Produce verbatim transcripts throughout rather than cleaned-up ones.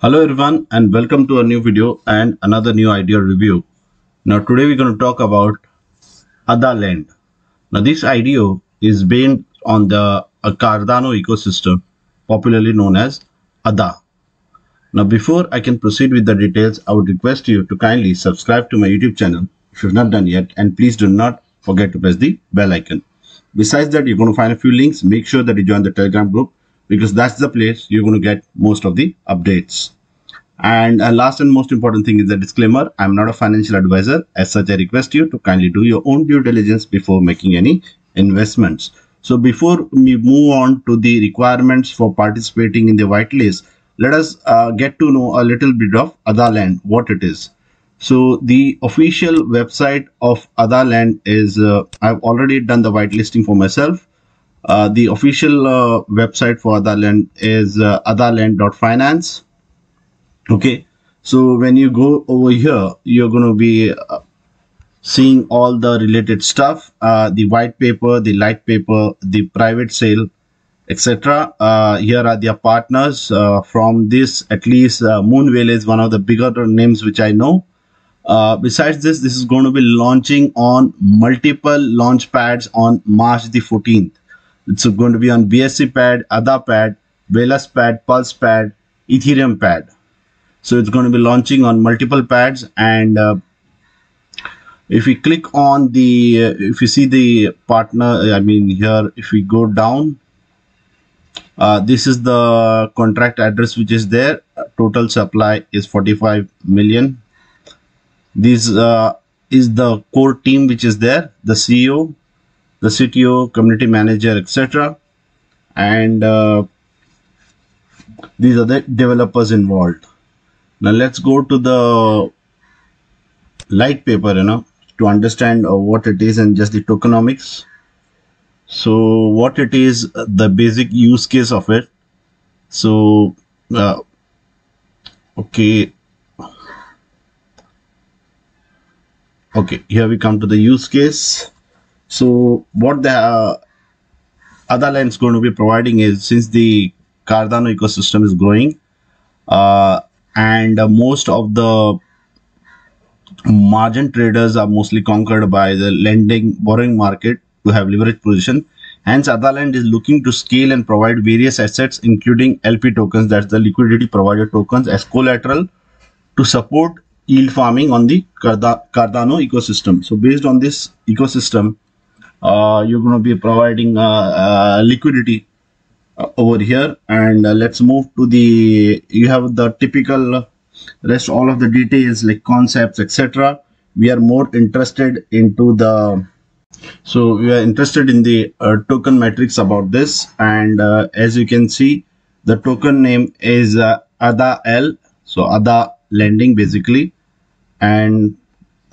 Hello everyone and welcome to a new video and another new idea review. Now today we're going to talk about AdaLend. Now this idea is based on the Cardano ecosystem, popularly known as Ada. Now before I can proceed with the details, I would request you to kindly subscribe to my YouTube channel if you've not done yet, and please do not forget to press the bell icon. Besides that, you're going to find a few links. Make sure that you join the Telegram group, because that's the place you're going to get most of the updates. And uh, last and most important thing is the disclaimer. I'm not a financial advisor. As such, I request you to kindly do your own due diligence before making any investments. So before we move on to the requirements for participating in the whitelist, let us uh, get to know a little bit of AdaLend, what it is. So the official website of AdaLend is, uh, I've already done the whitelisting for myself. Uh, the official uh, website for AdaLend is uh, adalend dot finance. Okay, so when you go over here, you're going to be uh, seeing all the related stuff, uh, the white paper, the light paper, the private sale, et cetera. Uh, here are their partners. Uh, from this, at least uh, Moonvale is one of the bigger names which I know. Uh, besides this, this is going to be launching on multiple launch pads on March the fourteenth. It's going to be on B S C pad, Adapad, Velas pad, Pulse pad, Ethereum pad. So it's going to be launching on multiple pads. And uh, if we click on the, uh, if you see the partner, I mean here, if we go down, uh, this is the contract address which is there. Total supply is forty-five million. This uh, is the core team which is there, the C E O, the C T O, community manager, et cetera. And uh, these are the developers involved. Now let's go to the light paper, you know, to understand uh, what it is and just the tokenomics. So what it is, uh, the basic use case of it. So, uh, okay. Okay, here we come to the use case. So what the uh, AdaLend is going to be providing is, since the Cardano ecosystem is growing uh, and uh, most of the margin traders are mostly conquered by the lending borrowing market to have leverage position. Hence, AdaLend is looking to scale and provide various assets, including L P tokens, that's the liquidity provider tokens, as collateral to support yield farming on the Cardano ecosystem. So based on this ecosystem, Uh, you're going to be providing uh, uh, liquidity uh, over here. And uh, let's move to the, you have the typical rest, all of the details like concepts, et cetera. We are more interested into the, so we are interested in the uh, token metrics about this. And uh, as you can see, the token name is uh, AdaL. So Ada lending basically. And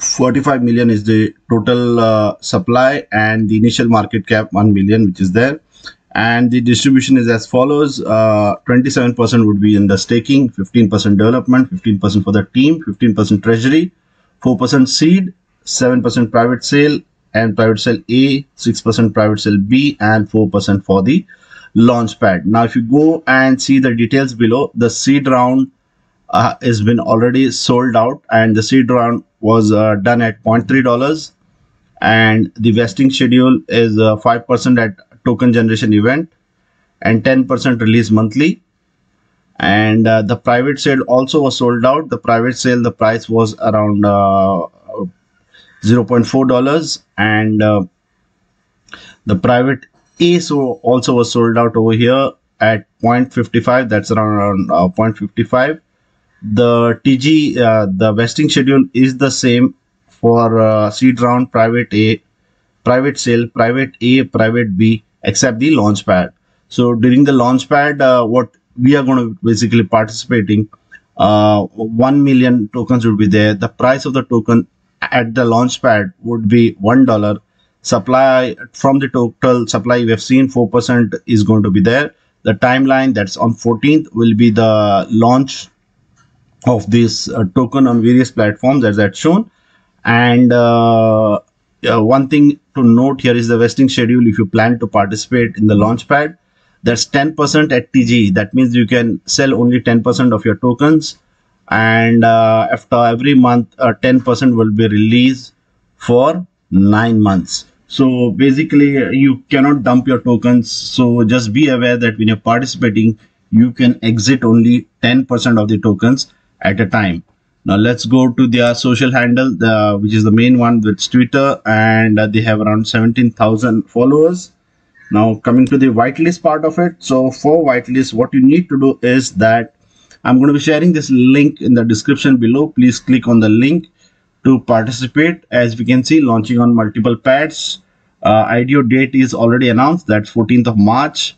forty-five million is the total uh, supply, and the initial market cap one million, which is there. And the distribution is as follows. twenty-seven percent uh, would be in the staking, fifteen percent development, fifteen percent for the team, fifteen percent treasury, four percent seed, seven percent private sale and private sale A, six percent private sale B, and four percent for the launch pad. Now, if you go and see the details below, the seed round uh, has been already sold out, and the seed round was uh, done at zero point three dollars, and the vesting schedule is uh, five percent at token generation event and ten percent release monthly. And uh, the private sale also was sold out. The private sale, the price was around uh, zero point four dollars, and uh, the private A so also was sold out over here at zero point five five, that's around, around uh, zero point five five. The T G, uh, the vesting schedule is the same for uh, seed round, private A, private sale, private A, private B, except the launch pad. So during the launch pad, uh, what we are going to basically participating, uh, one million tokens would be there. The price of the token at the launch pad would be one dollar. Supply from the total supply we have seen, four percent is going to be there. The timeline, that's on fourteenth, will be the launch of this uh, token on various platforms, as that's shown. And uh, uh, one thing to note here is the vesting schedule. If you plan to participate in the launchpad, That's ten percent at T G. That means you can sell only ten percent of your tokens, and uh, after every month ten percent uh, will be released for nine months. So basically you cannot dump your tokens, so just be aware that when you're participating you can exit only ten percent of the tokens at a time. Now let's go to their social handle, the, which is the main one, with Twitter, and uh, they have around seventeen thousand followers. Now coming to the whitelist part of it. So for whitelist, what you need to do is that I'm going to be sharing this link in the description below. Please click on the link to participate. As we can see, launching on multiple pads. Uh, I D O date is already announced, that's fourteenth of March.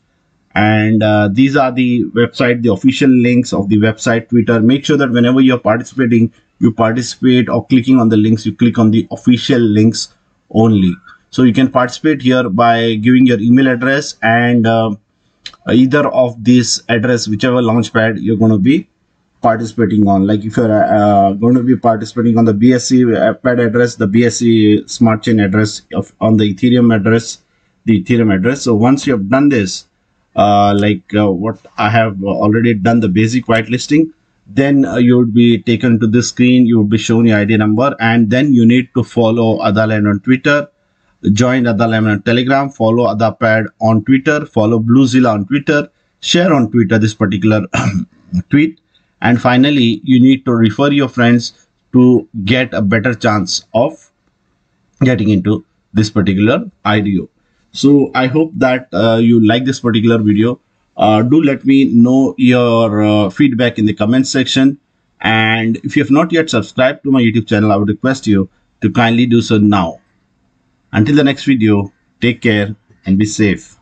And uh, these are the website, the official links of the website, Twitter. Make sure that whenever you're participating, you participate, or clicking on the links, you click on the official links only. So you can participate here by giving your email address and uh, either of these address, whichever launchpad you're going to be participating on. Like if you're uh, going to be participating on the B S C pad address, the B S C smart chain address, of on the Ethereum address, the Ethereum address. So once you have done this, uh, like uh, what I have already done, the basic whitelisting, then uh, you would be taken to this screen. You would be shown your I D number, and then you need to follow AdaLend on Twitter, join AdaLend on Telegram, follow Adapad on Twitter, follow Bluezilla on Twitter, share on Twitter this particular tweet, and finally you need to refer your friends to get a better chance of getting into this particular I D O. So I hope that uh, you like this particular video. Uh, do let me know your uh, feedback in the comment section, and if you have not yet subscribed to my YouTube channel, I would request you to kindly do so now. Until the next video, take care and be safe.